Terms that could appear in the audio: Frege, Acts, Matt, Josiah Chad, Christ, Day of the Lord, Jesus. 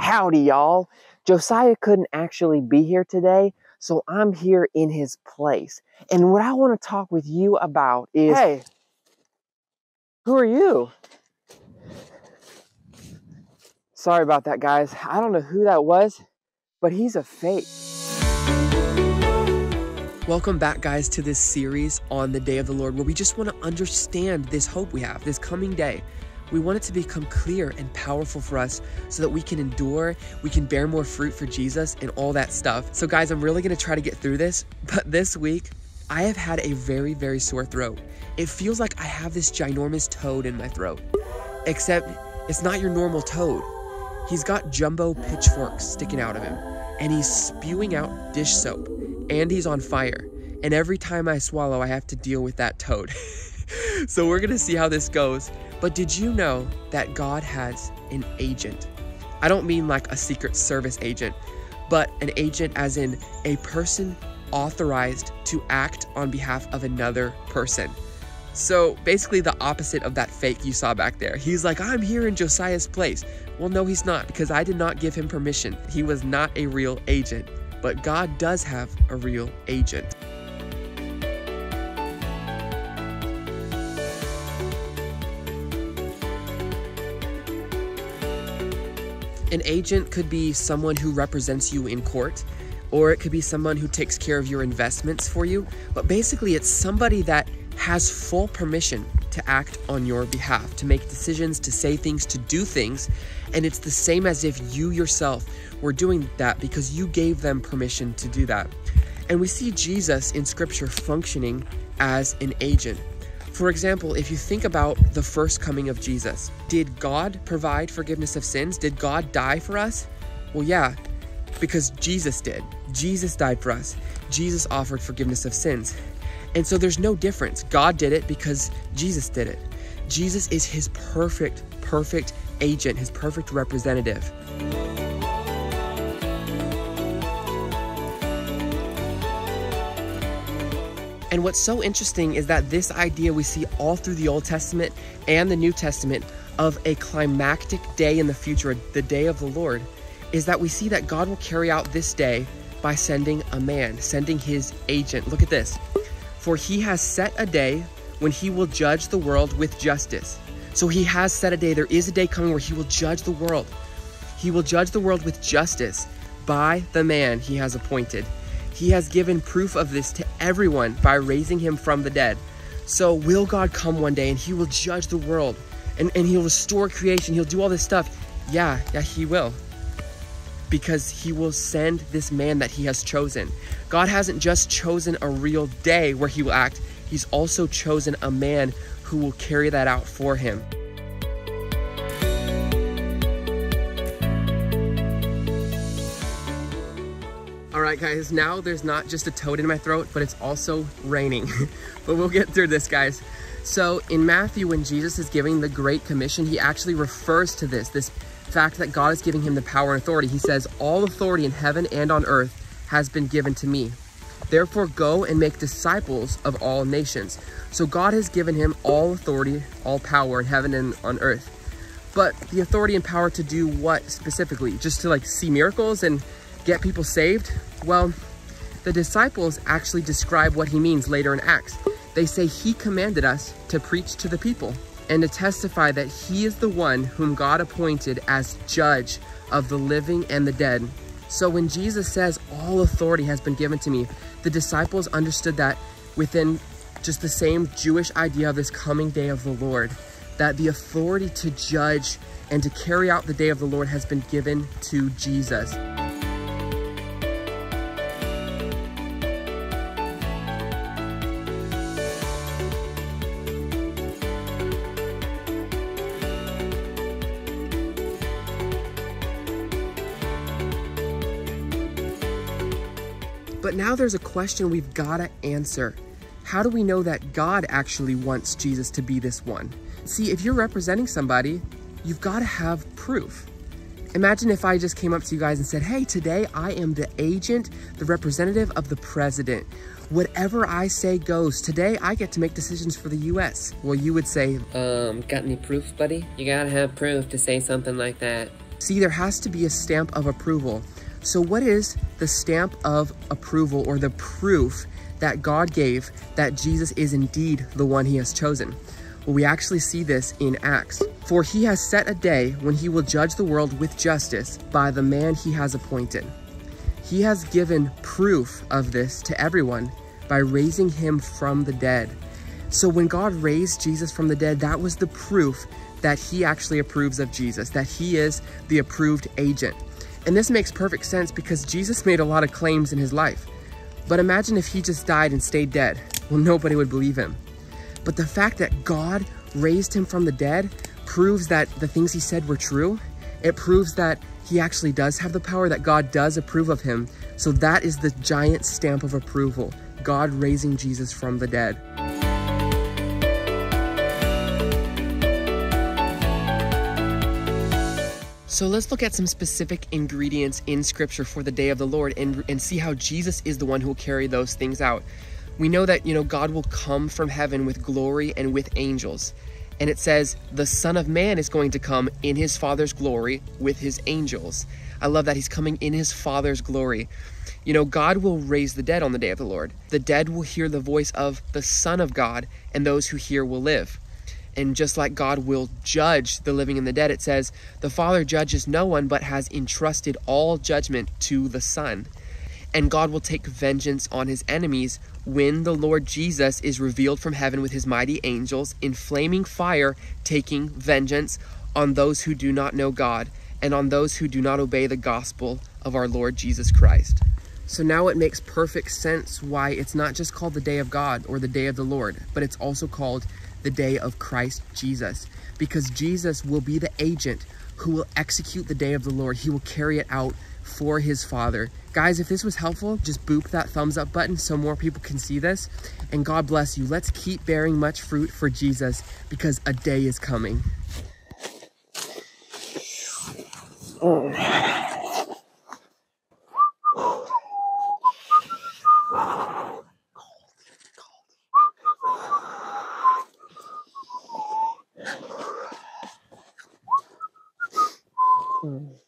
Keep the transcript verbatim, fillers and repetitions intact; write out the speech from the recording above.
Howdy, y'all. Josiah couldn't actually be here today, so I'm here in his place. And what I want to talk with you about is, hey, who are you? Sorry about that, guys. I don't know who that was, but he's a fake. Welcome back, guys, to this series on the Day of the Lord, where we just want to understand this hope we have, this coming day. We want it to become clear and powerful for us so that we can endure, we can bear more fruit for Jesus and all that stuff. So guys, I'm really gonna try to get through this, but this week, I have had a very, very sore throat. It feels like I have this ginormous toad in my throat, except it's not your normal toad. He's got jumbo pitchforks sticking out of him, and he's spewing out dish soap, and he's on fire. And every time I swallow, I have to deal with that toad. So we're gonna see how this goes. But did you know that God has an agent? I don't mean like a Secret Service agent, but an agent as in a person authorized to act on behalf of another person. So basically the opposite of that fake you saw back there. He's like, I'm here in Josiah's place. Well, no, he's not, because I did not give him permission. He was not a real agent, but God does have a real agent. An agent could be someone who represents you in court, or it could be someone who takes care of your investments for you. But basically, it's somebody that has full permission to act on your behalf, to make decisions, to say things, to do things. And it's the same as if you yourself were doing that because you gave them permission to do that. And we see Jesus in Scripture functioning as an agent. For example, if you think about the first coming of Jesus, did God provide forgiveness of sins? Did God die for us? Well, yeah, because Jesus did. Jesus died for us. Jesus offered forgiveness of sins. And so there's no difference. God did it because Jesus did it. Jesus is his perfect, perfect agent, his perfect representative. And what's so interesting is that this idea we see all through the Old Testament and the New Testament of a climactic day in the future, the day of the Lord, is that we see that God will carry out this day by sending a man, sending his agent. Look at this. For he has set a day when he will judge the world with justice. So he has set a day. There is a day coming where he will judge the world. He will judge the world with justice by the man he has appointed. He has given proof of this to everyone by raising him from the dead. So will God come one day and he will judge the world and, and he'll restore creation. He'll do all this stuff. Yeah, yeah, he will. Because he will send this man that he has chosen. God hasn't just chosen a real day where he will act. He's also chosen a man who will carry that out for him. All right, guys, now there's not just a toad in my throat, but it's also raining. But we'll get through this, guys. So in Matthew, when Jesus is giving the Great Commission, he actually refers to this, this fact that God is giving him the power and authority. He says, all authority in heaven and on earth has been given to me. Therefore, go and make disciples of all nations. So God has given him all authority, all power in heaven and on earth. But the authority and power to do what specifically? Just to like see miracles and get people saved? Well, the disciples actually describe what he means later in Acts. They say he commanded us to preach to the people and to testify that he is the one whom God appointed as judge of the living and the dead. So when Jesus says, all authority has been given to me, the disciples understood that within just the same Jewish idea of this coming day of the Lord, that the authority to judge and to carry out the day of the Lord has been given to Jesus. But now there's a question we've got to answer. How do we know that God actually wants Jesus to be this one? See, if you're representing somebody, you've got to have proof. Imagine if I just came up to you guys and said, hey, today I am the agent, the representative of the president. Whatever I say goes. Today I get to make decisions for the U S Well, you would say, um, got any proof, buddy? You got to have proof to say something like that. See, there has to be a stamp of approval. So what is the stamp of approval, or the proof that God gave that Jesus is indeed the one he has chosen? Well, we actually see this in Acts. For he has set a day when he will judge the world with justice by the man he has appointed. He has given proof of this to everyone by raising him from the dead. So when God raised Jesus from the dead, that was the proof that he actually approves of Jesus, that he is the approved agent. And this makes perfect sense because Jesus made a lot of claims in his life. But imagine if he just died and stayed dead. Well, nobody would believe him. But the fact that God raised him from the dead proves that the things he said were true. It proves that he actually does have the power, that God does approve of him. So that is the giant stamp of approval, God raising Jesus from the dead. So let's look at some specific ingredients in Scripture for the day of the Lord and, and see how Jesus is the one who will carry those things out. We know that, you know, God will come from heaven with glory and with angels. And it says, the Son of Man is going to come in his Father's glory with his angels. I love that he's coming in his Father's glory. You know, God will raise the dead on the day of the Lord. The dead will hear the voice of the Son of God, and those who hear will live. And just like God will judge the living and the dead, it says, the Father judges no one, but has entrusted all judgment to the Son. And God will take vengeance on his enemies when the Lord Jesus is revealed from heaven with his mighty angels in flaming fire, taking vengeance on those who do not know God and on those who do not obey the gospel of our Lord Jesus Christ. So now it makes perfect sense why it's not just called the day of God or the day of the Lord, but it's also called the day of Christ Jesus, because Jesus will be the agent who will execute the day of the Lord. He will carry it out for his Father. Guys, if this was helpful, just boop that thumbs up button so more people can see this. And God bless you. Let's keep bearing much fruit for Jesus, because a day is coming. Oh. Mm-hmm.